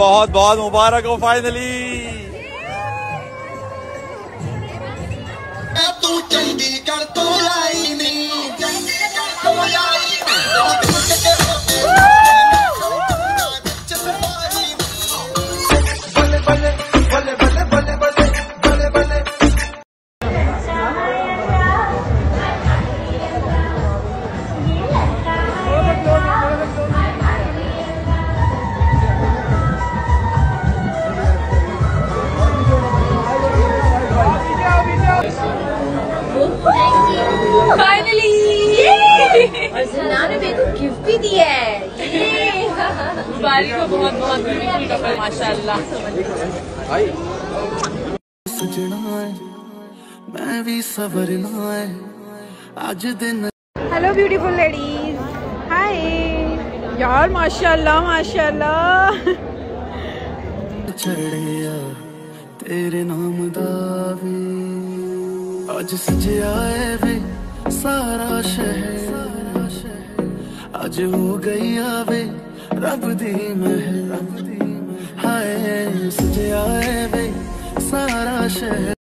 बहुत बहुत मुबारक हो फाइनली। तू चंडीगढ़ तो आई नहीं, चंडीगढ़ तो गिफ्ट भी दिया है बारी को। बहुत बहुत ब्यूटीफुल कपल माशाल्लाह। सजना है मैं भी सवरना है आज दिन। हेलो ब्यूटीफुल लेडीज, हाय यार माशाल्लाह माशाल्लाह। चढ़िया तेरे नाम दावे आज सजया है वे सारा शहर। आज हो गई आवे रब दी महल, हाय सजया है वे सारा शहर।